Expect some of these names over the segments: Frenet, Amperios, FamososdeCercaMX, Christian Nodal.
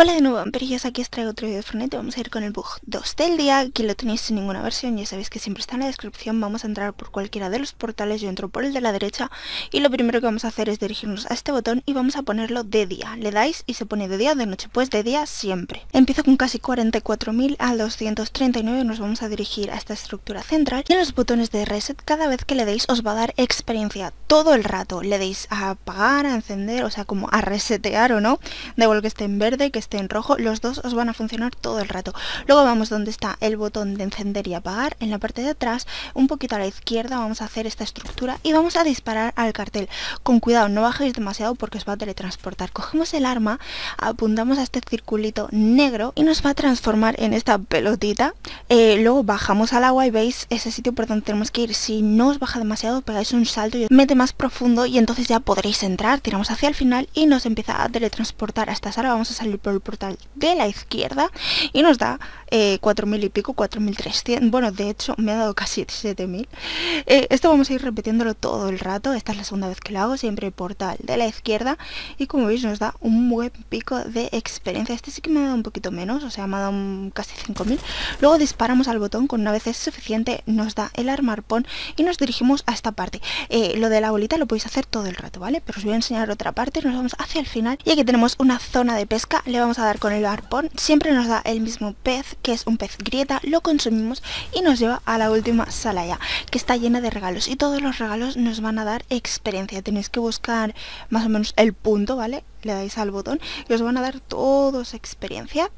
Hola de nuevo, Amperios, aquí os traigo otro vídeo de Frenet. Vamos a ir con el bug 2 del día. Aquí lo tenéis sin ninguna versión, ya sabéis que siempre está en la descripción. Vamos a entrar por cualquiera de los portales, yo entro por el de la derecha y lo primero que vamos a hacer es dirigirnos a este botón y vamos a ponerlo de día. Le dais y se pone de día o de noche, pues de día siempre. Empieza con casi 44.000 a 239, nos vamos a dirigir a esta estructura central y en los botones de reset cada vez que le deis os va a dar experiencia todo el rato. Le deis a apagar, a encender, o sea como a resetear o no, da igual que esté en verde, que esté en rojo, los dos os van a funcionar todo el rato. Luego vamos donde está el botón de encender y apagar, en la parte de atrás, un poquito a la izquierda vamos a hacer esta estructura y vamos a disparar al cartel. Con cuidado, no bajéis demasiado porque os va a teletransportar. Cogemos el arma, apuntamos a este circulito negro y nos va a transformar en esta pelotita. Luego bajamos al agua y veis ese sitio por donde tenemos que ir. Si no os baja demasiado, pegáis un salto y os mete más profundo y entonces ya podréis entrar. Tiramos hacia el final y nos empieza a teletransportar a esta sala. Vamos a salir por el portal de la izquierda y nos da 4.000 y pico, 4.300, bueno, de hecho me ha dado casi 7.000. Esto vamos a ir repitiéndolo todo el rato. Esta es la segunda vez que lo hago, siempre portal de la izquierda, y como veis nos da un buen pico de experiencia. Este sí que me ha dado un poquito menos, o sea me ha dado casi 5.000. Luego disparamos al botón, con una vez es suficiente, nos da el arma arpón y nos dirigimos a esta parte. Lo de la bolita lo podéis hacer todo el rato, ¿vale? Pero os voy a enseñar otra parte. Nos vamos hacia el final y aquí tenemos una zona de pesca. Le vamos a dar con el arpón, siempre nos da el mismo pez, que es un pez grieta, lo consumimos y nos lleva a la última sala ya, que está llena de regalos, y todos los regalos nos van a dar experiencia. Tenéis que buscar más o menos el punto, ¿vale? Le dais al botón y os van a dar todos experiencia.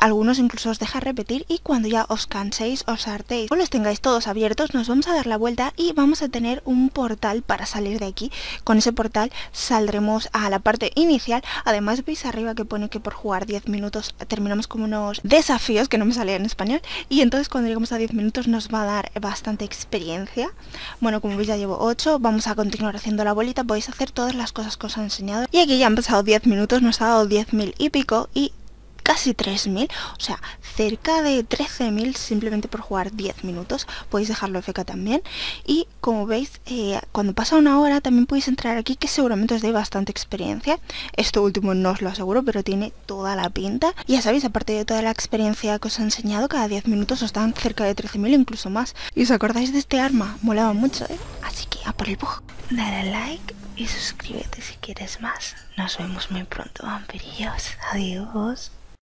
Algunos incluso os deja repetir, y cuando ya os canséis, os hartéis o los tengáis todos abiertos, nos vamos a dar la vuelta y vamos a tener un portal para salir de aquí. Con ese portal saldremos a la parte inicial. Además veis arriba que pone que por jugar 10 minutos terminamos como unos desafíos, que no me salía en español, y entonces cuando llegamos a 10 minutos nos va a dar bastante experiencia. Bueno, como veis ya llevo 8, vamos a continuar haciendo la bolita. Podéis hacer todas las cosas que os he enseñado, y aquí ya empezamos. 10 minutos, nos ha dado 10.000 y pico y casi 3.000, o sea, cerca de 13.000 simplemente por jugar 10 minutos. Podéis dejarlo FK también. Y como veis, cuando pasa una hora también podéis entrar aquí, que seguramente os dé bastante experiencia. Esto último no os lo aseguro, pero tiene toda la pinta. Ya sabéis, aparte de toda la experiencia que os he enseñado, cada 10 minutos os dan cerca de 13.000, incluso más. ¿Y os acordáis de este arma? Molaba mucho, ¿eh? Así que a por el bug. Dale a like y suscríbete si quieres más. Nos vemos muy pronto, Amperios. Adiós.